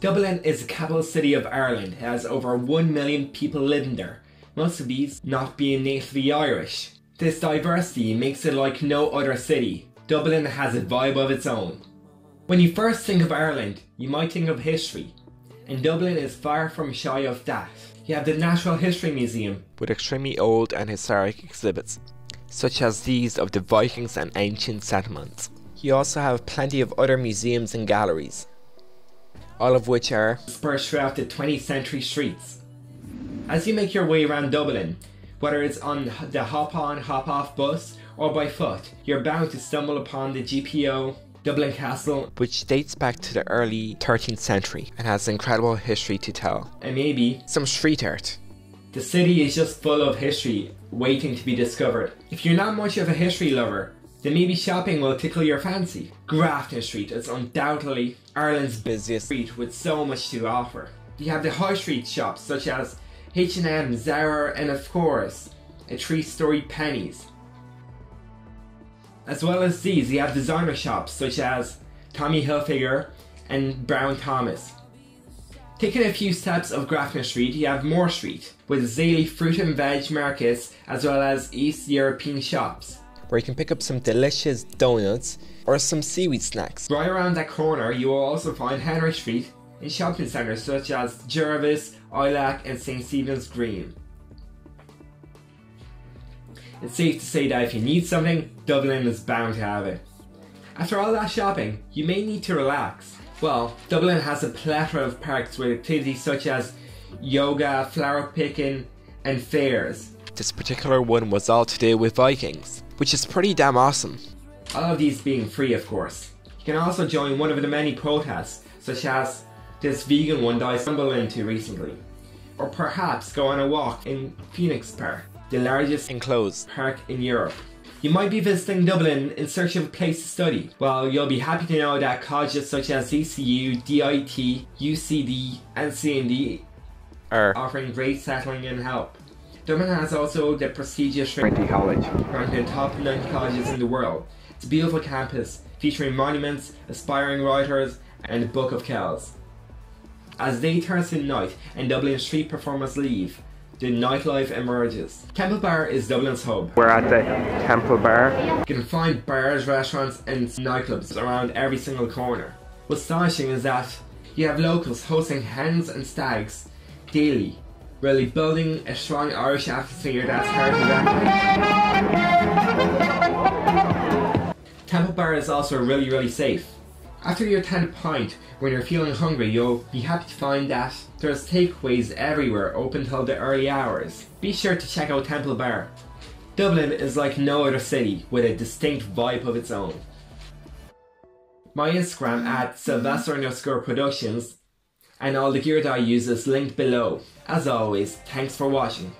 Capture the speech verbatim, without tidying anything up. Dublin is the capital city of Ireland. It has over one million people living there, most of these not being natively Irish. This diversity makes it like no other city. Dublin has a vibe of its own. When you first think of Ireland, you might think of history, and Dublin is far from shy of that. You have the Natural History Museum with extremely old and historic exhibits, such as these of the Vikings and ancient settlements. You also have plenty of other museums and galleries, all of which are dispersed throughout the twentieth century streets. As you make your way around Dublin, whether it's on the hop-on, hop-off bus or by foot, you're bound to stumble upon the G P O Dublin Castle, which dates back to the early thirteenth century and has incredible history to tell, and maybe some street art. The city is just full of history waiting to be discovered. If you're not much of a history lover, then maybe shopping will tickle your fancy. Grafton Street is undoubtedly Ireland's busiest street with so much to offer. You have the high street shops such as H and M, Zara, and of course, a three-story Penny's. As well as these, you have designer shops such as Tommy Hilfiger and Brown Thomas. Taking a few steps of Grafton Street, you have Moore Street, with daily fruit and veg markets as well as East European shops, where you can pick up some delicious donuts or some seaweed snacks. Right around that corner you will also find Henry Street and shopping centres such as Jervis, I L A C and St Stephen's Green. It's safe to say that if you need something, Dublin is bound to have it. After all that shopping, you may need to relax. Well, Dublin has a plethora of parks with activities such as yoga, flower picking and fairs. This particular one was all to do with Vikings, which is pretty damn awesome. All of these being free, of course. You can also join one of the many protests, such as this vegan one that I stumbled into recently. Or perhaps go on a walk in Phoenix Park, the largest enclosed park in Europe. You might be visiting Dublin in search of a place to study. Well, you'll be happy to know that colleges such as C C U, D I T, U C D and C N D are offering great settling and help. Dublin has also the prestigious Trinity College, ranked in the top nine colleges in the world. It's a beautiful campus featuring monuments, aspiring writers, and the Book of Kells. As day turns to night and Dublin street performers leave, the nightlife emerges. Temple Bar is Dublin's hub. We're at the Temple Bar. You can find bars, restaurants, and nightclubs around every single corner. What's astonishing is that you have locals hosting hens and stags daily, really building a strong Irish atmosphere that's hard to replicate. Temple Bar is also really really safe. After your tenth pint, when you're feeling hungry, you'll be happy to find that there's takeaways everywhere open till the early hours. Be sure to check out Temple Bar. Dublin is like no other city, with a distinct vibe of its own. My Instagram at Sylvester and Oscar Productions and all the gear that I use is linked below. As always, thanks for watching.